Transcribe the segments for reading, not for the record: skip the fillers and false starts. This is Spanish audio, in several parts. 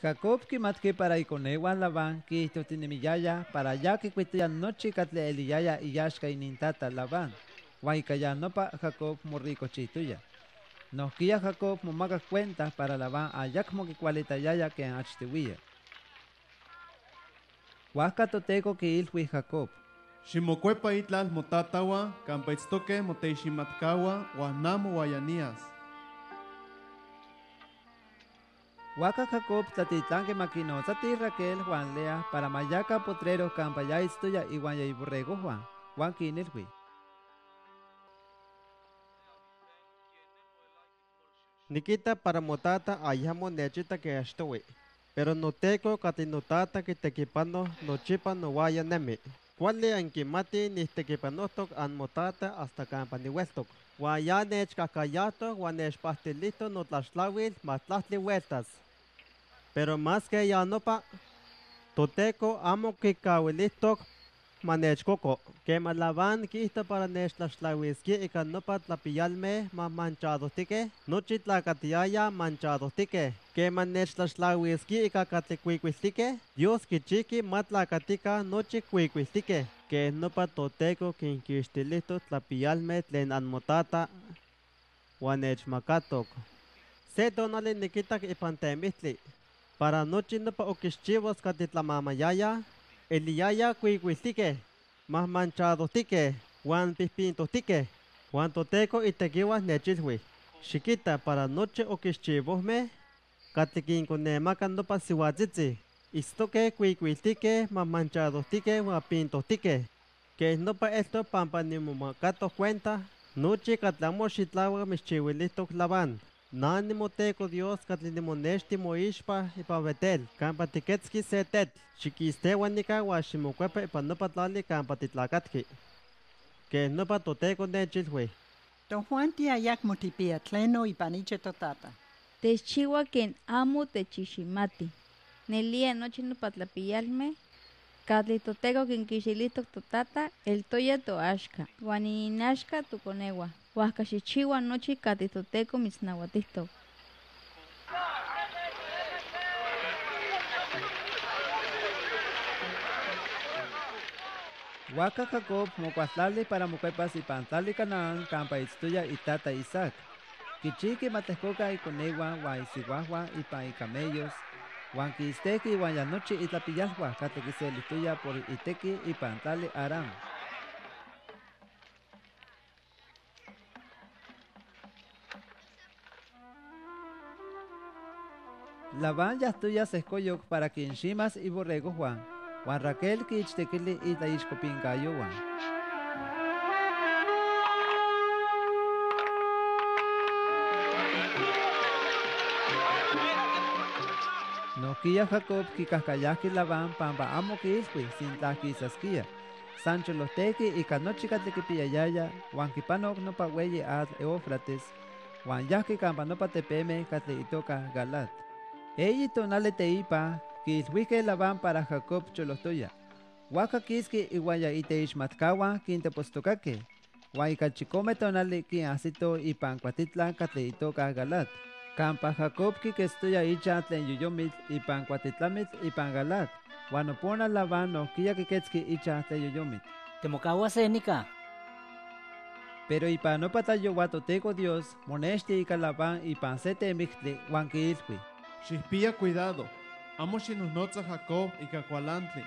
Jacob que matque para ikonewan laban que esto tiene mi yaya para ya que cuesta noche catle el yaya y yashka y nintata laban guayca ya no pa Jacob morrico chituya nos quilla Jacob momagas cuentas para laban allá como que cualeta yaya que en achtiwilla huasca toteco que ilhui Jacob Shimocuepa itlal motatawa campaitztoque moteishimatkawa guanamo guayanías Huaca Jacob Tatitlanque Maquino Tati Raquel Juan Lea para Mayaca Potreros Campaya Istuya y Guanyay Borrego Juan Juan Kinelwi Nikita para Motata Ayamo Nechita que Ashtowe Pero no teco Catinotata que Tequipano no chipa no vaya neme Juan Lea en Kimati ni Tequipanostoc an Motata hasta Campanihuestoc Guayanech Cacayato Guanech Pastelito no Tlaxlawil Matlasli Huertas Pero más que ya no pa, toteco amo que cahuelistoc manechcoco, que malaban quista para nech tlaxtlahuisqui y canopa tlapillalme más manchados tique, nochi tlacatiaya manchados tique, que manech tlaxtlahuisqui y cacatlicuicuistique, dios quichiqui matlacatica nochi cuicuistique, que nopa toteco quinquistilisto tlapillalme tlen anmotata, guanechmacatoc. Se donale niquitac y pantemistli. Para noche no pa okishchivos catitlamamaiyaya, eliyaya cuicuistique, más manchados tique, guan pispintos tique, guan toteco y tequiwas nechilhui. Chiquita para noche okishchivosme, catliquinconemacan no pa sihuatzitzi, istoque cuicuistique, más manchados tique, guan pintos tique, que no pa esto pampanimomacatos cuenta, noche catlamoxitlawa mischihuilistoc laban. Nánimo teco Dios catlinemonesti moishpa y pavetel, campatiquetski setet, chiquistehuanica guashimocuepa y panopatlali campatitlacatki. Que no patoteco nechilhui. Don Juan tiayak motipia tleno y paniche totata. Techihuaquen amo techishimati. Nelía noche no patlapillalme. Catlitoteco quien quisilisto totata, el toya toashka, guaninashka tuconegua. Huascaxichiwa nochi catitoteco misnahuatisto. Huaca Jacob mocuaslali para mocuepas y pantali canaan campa istuya y tata Isaac. Kichique matescoca y conegua, guaisiguahua y pan y camellos. Huanquistequi y guayanochi y tlapillahua catequiselistuya por itequi y pantali aram. Laban yastuya sescoyoc para quinshimas y borrego Juan. Juan Raquel quiichtequili y taishcopingayo Juan. Noquilla Jacob quicascayasqui Laban pamba amo quisqui sin tasquisasquia. Sancho los tequi y canochica tequipillayaya. Juan quipanoc no pahuelle ad eófrates. Juan yasqui campanopa tepeme catleitoca galat. Ella tonale teipa, quishuique Laban para Jacob cholostoya. Huaca quisque y guaya iteishmatkawa, quinte postocaque. Huaycachicome tonale quien acito y pancuatitla catleitoca galat. Campa Jacob que estuya icha tlen yoyomit y pancuatitlamit y pangalat. Guanopona Laban no quilla quequetski icha tlen yoyomit. Temocawa senica. Pero y panopatayo guatoteco Dios, moneste y calaban y pancete mixte, guanquisque. Chispía cuidado, amo xinusnotza Jacob y cacualantli.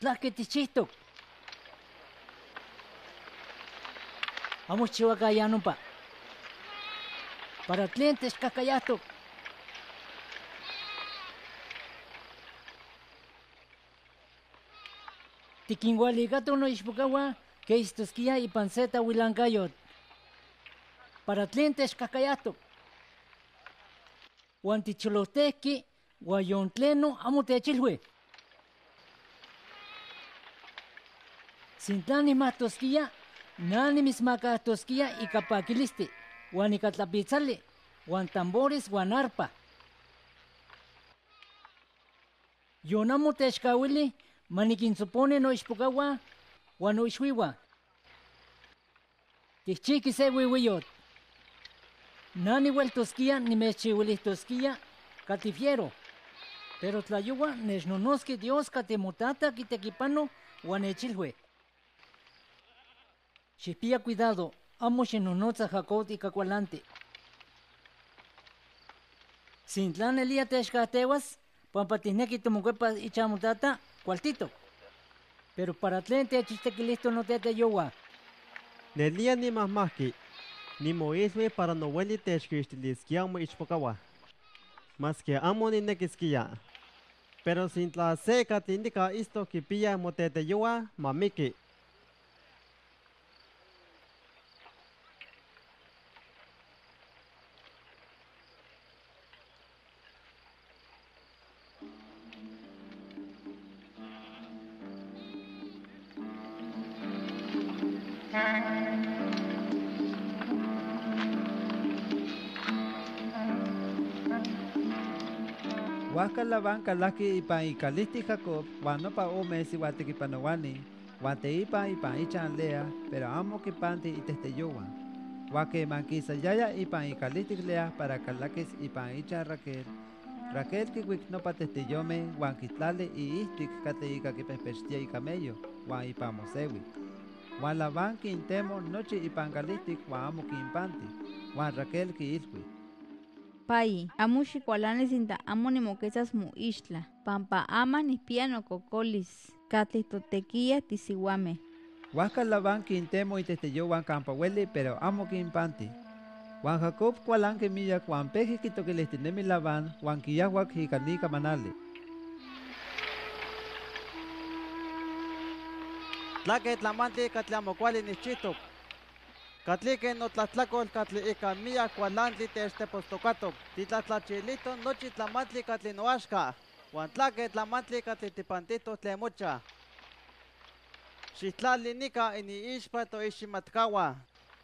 Tlaquetichistoc. Amo chihuacayanumpa. Para clientes cacayastoc. Tiquingualigato no ispukawa, que istosquia y panceta huilancayot. Para clientes cacayato. Guanticholotequi, guayontleno amotechilhue. Sin tlánimas tosquia, nánimis maca tosquia y capaquiliste. Guanicatlapizale, guantambores, guanarpa. Yonamotechcahuili. maniquinsupone no ixpocaua ua no ixuiua. Ixchiqui se huihuiyot. Nani hueltosquia ni mechihuelistosquia catifiero. Pero tlayua nechnonosque Dios catemotata quitequipano ua nechilhue. Xipia cuidado, amo xenonotza jacot y cacualante. Sintlán elia texcateguas, pampatisnequi tomoquepas y chamutata, cualtito. Pero para tlente achistequilisto no te ateyogua. Nelia ni masmaqui, ni moisme para no hueli texquistilisquiamo ichpocawa. Mas que amo ni nequisquia. Pero sintla seca te indica esto que pilla moteteyogua, mamiki. Huascalaban calaki ipa y calisti Jacob, guanopa o mesi guatequipanowani, guateipa ipa y chanlea, pero amo que panti y testeyowa. Guaque manquisa yaya ipa y calisti lea para calaques ipa y chan Raquel. Raquel que wiknopa testeyome, guanquitlale y istik cateica que pestia y camello, guan ipa mosewi. Guan laban que intemo noche ipan calisti, guan amo que impanti, guan Raquel que iswi. Pai, amu xikualanes inta amo ni moquesas mu isla, pampa amas ni piano cocolis, catistotequía tisiguame. Huascalaban quintemo y testeyoban campahueli, pero amo quimpanti. Juan Jacob cualan que milla cuan peje quito que les tenemi laban, Juan quillahuac jicanica manale. Tlaque tlamante catlamocuali nichito. Catlique no tlatlacol catlica mía cualantli testepostocato, titlatlachilito no chitlamantli catlinoasca, guantlaque tlamantli catlitipantito tlemocha. Chitlalinica en Ishpato Ishimatkawa,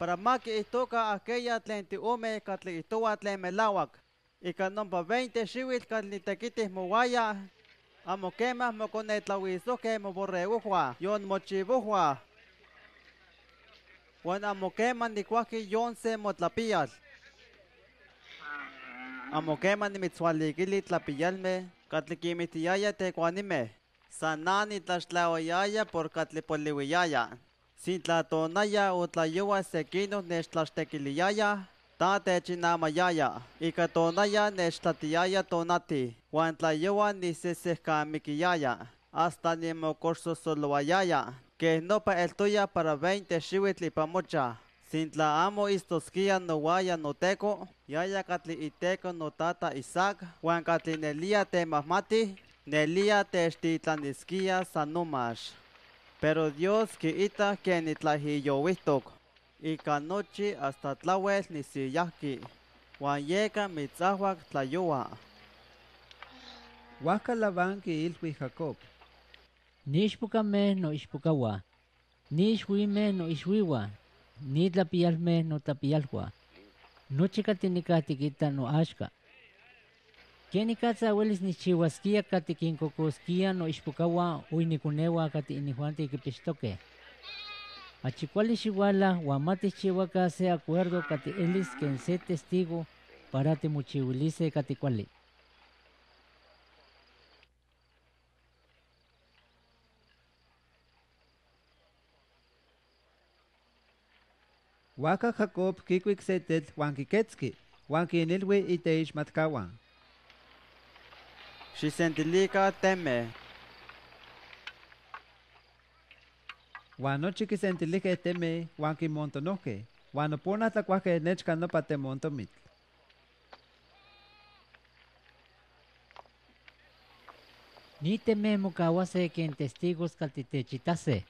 para maqui y toca aquella tlentiume catlitoa tlemelawak, y canomba 20 chihuil catlitequitis muguaya, amoquemas moconetlahuizoque moborreujua, yon mochibujua. Juan amoqueman ni cuaque yon se motlapillas. Amoqueman ni mitzualigili tlapillalme, catliquimitiyaya te cuanime. Sanani tlaxtlaoyaya por catlipoliwiyaya. Sin tlatonaya o tlayua sequinos nechtlaxtequiliyaya, ta techinamayaya. Icatonaya nechtlatiyaya tonati, Juan tlayua ni sesescamikiyaya, hasta ni mocorso soloayaya. Que no pa el tuya para 20 shiwitl y pamocha. Sintla amo istosquia no guaya no teco. Yaya catli y teco no tata Isaac. Juan catli nelia te mamati. Nelia te estitlanisquia sanumash. Pero Dios que ita que ni tlajiyowistok. Y canochi hasta tlawes ni siyaki. Juan yeca mitzahuac tlayoa. Huascalaban que ilhui Jacob. Nishpukame no ishpukawa, nishhuime no ishhuiwa, nitlapialme no tapialhua, nochikatinicatikita no ashka. Kenikatza welis nichihuaskia katikinkokoskia no ishpukawa uinikunewa katinihuante kipistoque. Achikualis iguala huamatis chihuaca se acuerdo katielis quien se testigo para te muchihuilice katikuali. Waka Jacob kikwiksetet wankiketski, wankinilwi iteish matkawan. Xisendilika teme. Wanochi kisentilika teme, wankimontonoke, wanopona tlakuake nechkano patemontomit. Ni teme mukawase quien testigos kaltitechitase.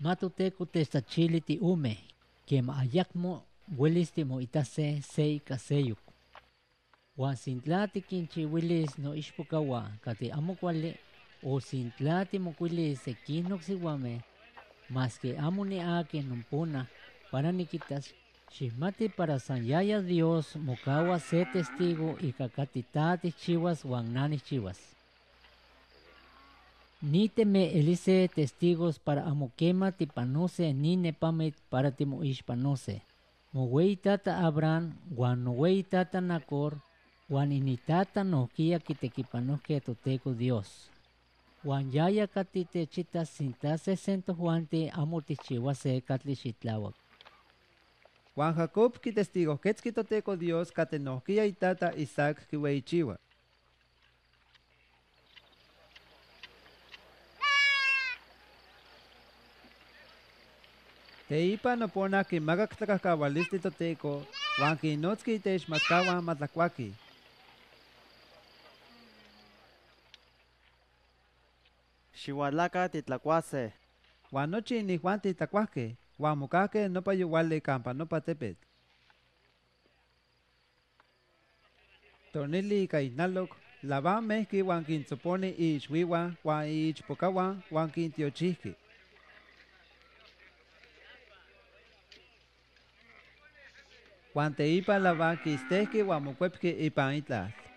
Matuteco testachiliti ume, quem ayacmo huelistimo itase sei caseyuk. Juan sintlati quinchi huilis no ishpukawa, cate amo cuale, o sintlati mocuilis equinoxiguame, mas que amo ne a que numpuna, para niquitas, chismati para sanyaya Dios, mocawa se testigo y cacatitati chivas, guanani chivas. Níteme elice testigos para amoquema tipanose ni nepame para timo ispanoce. Mowey tata Abraham, guan nowey tata Nacor, guan initata noquia quitequipanoque toteco Dios. Guan yaya catite chita sintase sento juante amortichihuase catlichitlawak. Juan Jacob ki testigo quetzquitoteco Dios catenoquia y tata Isaac kiweichiwa. Teipa no pona que magactacacabalisti toteco, wanki notski tesh matkawa matlacuaki. Xihualaca titlacuase. Guanochi ni Juan titlacuaque, guamucaque no payuale campa no patepet. Tonili kainaloc, lava mezqui wankin supone ich wiwa, guan ich pocawa, wankin tiochiqui. Guanteipa lava quistesque guamucuepque ipanitlas.